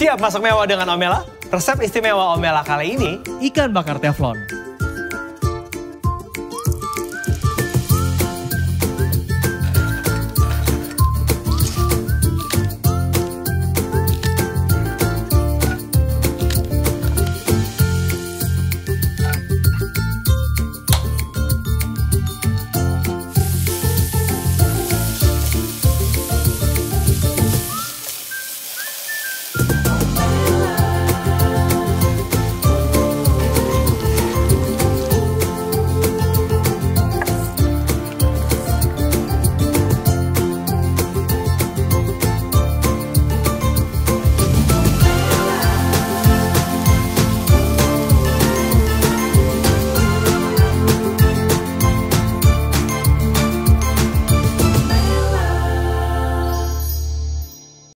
Siap masak mewah dengan Omela? Resep istimewa Omela kali ini, ikan bakar teflon.